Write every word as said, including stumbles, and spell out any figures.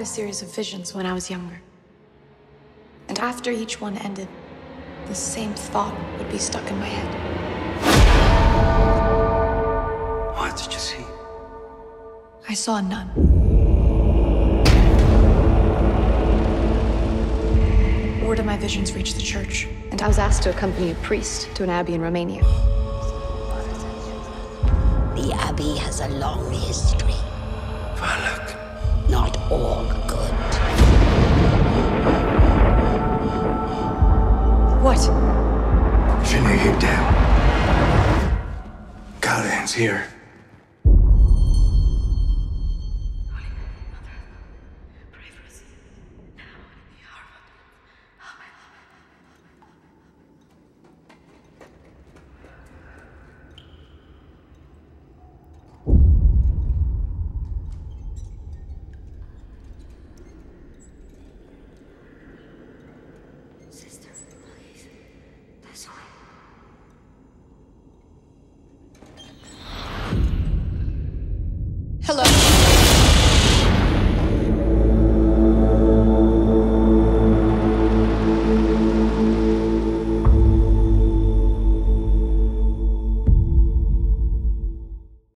had a series of visions when I was younger. And after each one ended, the same thought would be stuck in my head. What did you see? I saw none. Word of my visions reached the church, and I was asked to accompany a priest to an abbey in Romania. The abbey has a long history. Valak. Not all good. What? Finnegan Dam. God ends here. Hello.